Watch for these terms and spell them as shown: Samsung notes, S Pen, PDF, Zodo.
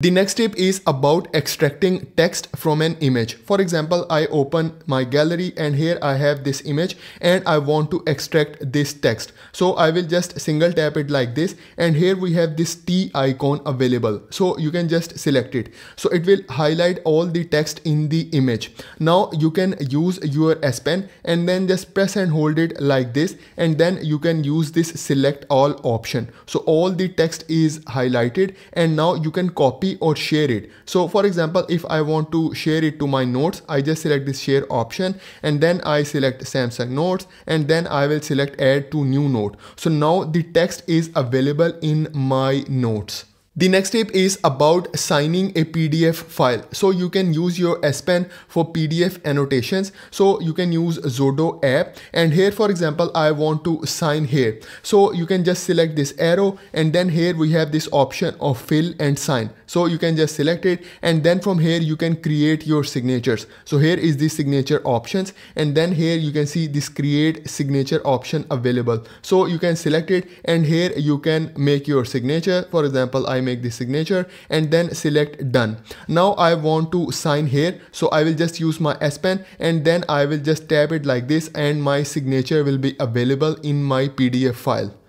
The next tip is about extracting text from an image. For example, I open my gallery and here I have this image and I want to extract this text. So I will just single tap it like this, and here we have this T icon available. So you can just select it. So it will highlight all the text in the image. Now you can use your S Pen and then just press and hold it like this, and then you can use this select all option. So all the text is highlighted, and now you can copy or share it. So for example, if I want to share it to my notes, I just select this share option and then I select Samsung notes and then I will select add to new note. So now the text is available in my notes. The next tip is about signing a PDF file. So you can use your S Pen for PDF annotations. So you can use Zodo app, and here for example I want to sign here. So you can just select this arrow and then here we have this option of fill and sign. So you can just select it and then from here you can create your signatures. So here is the signature options and then here you can see this create signature option available. So you can select it and here you can make your signature. For example, I make the signature and then select done. Now I want to sign here, so I will just use my S Pen and then I will just tap it like this and my signature will be available in my PDF file.